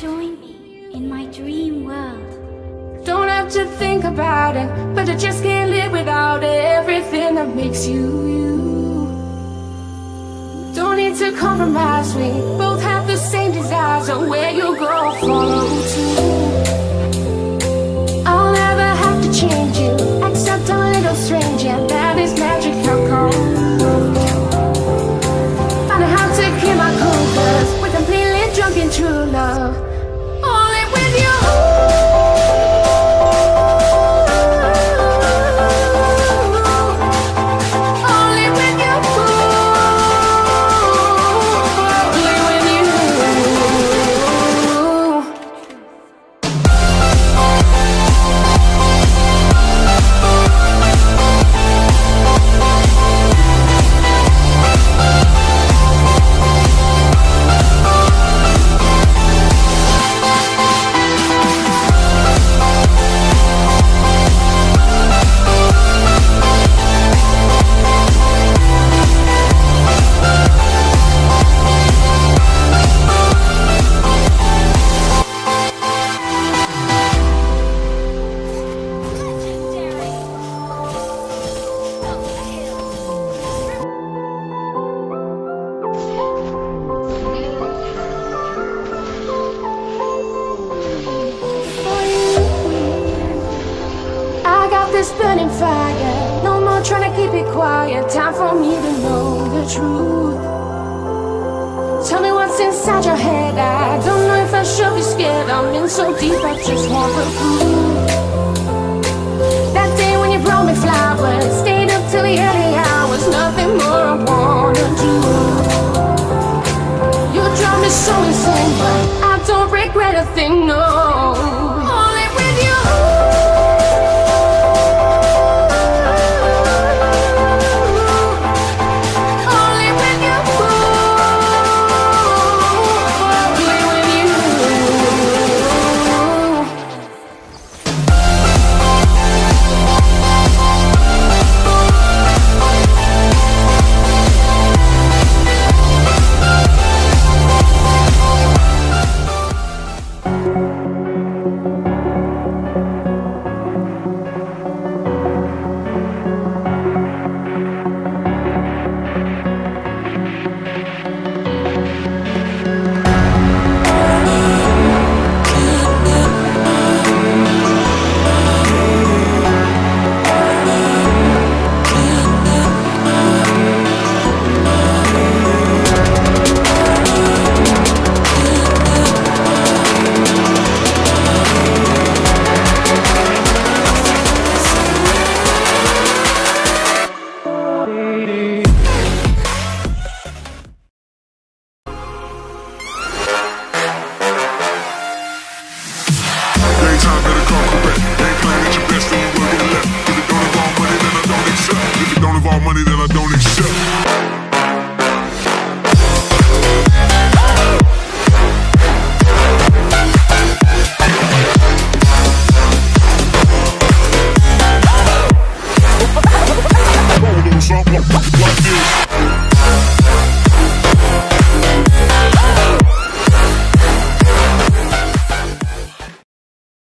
join me in my dream world. Don't have to think about it, but I just can't live without it. Everything that makes you, you. Don't need to compromise, we both have the same desires. So where you go, follow too. I'll never have to change you, except a little strange. Yeah, that is magic, how come? I don't have to keep my cool, 'cause we're completely drunk in true love. Burning fire, no more trying to keep it quiet. Time for me to know the truth. Tell me what's inside your head. I don't know if I should be scared. I'm in so deep, I just want the food. That day when you brought me flowers, stayed up till the early hours. Nothing more I wanna do. You drive me so insane, but I don't regret a thing, no. What?